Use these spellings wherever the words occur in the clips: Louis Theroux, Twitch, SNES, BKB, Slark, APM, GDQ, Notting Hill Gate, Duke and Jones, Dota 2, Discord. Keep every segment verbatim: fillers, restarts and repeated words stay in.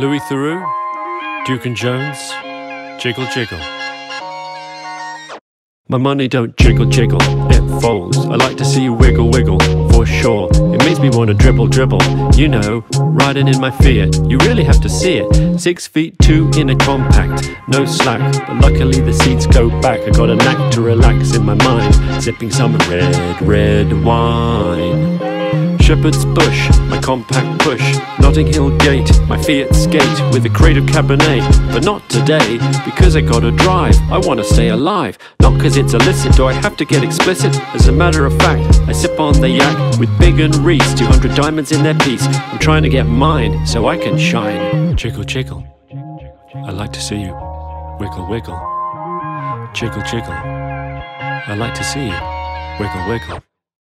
Louis Theroux, Duke and Jones, jiggle jiggle. My money don't jiggle jiggle, it folds. I like to see you wiggle wiggle, for sure. It makes me wanna dribble dribble, you know, riding in my Fiat. You really have to see it. Six feet two in a compact, no slack, but luckily the seats go back. I got a knack to relax in my mind, sipping some red, red wine. Shepherd's Bush, my compact push, Notting Hill Gate, my Fiat skate with a crate of Cabernet. But not today, because I gotta drive, I wanna stay alive. Not cause it's illicit, do I have to get explicit? As a matter of fact, I sip on the yak with Big and Reese, two hundred diamonds in their piece. I'm trying to get mine, so I can shine. Jiggle jiggle, I like to see you. Wiggle wiggle, jiggle jiggle, I like to see you. Wiggle wiggle.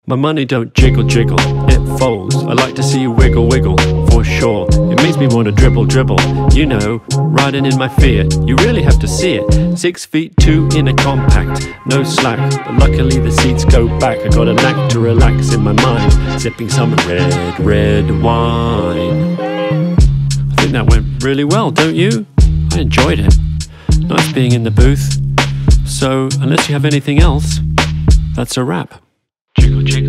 My money don't jiggle jiggle, it folds. I like to see you wiggle wiggle, for sure. It makes me wanna dribble dribble, you know, riding in my Fiat. You really have to see it. Six feet two in a compact, no slack, but luckily the seats go back. I got a knack to relax in my mind, sipping some red, red wine. I think that went really well, don't you? I enjoyed it. Nice being in the booth. So, unless you have anything else, that's a wrap. Jiggle jiggle.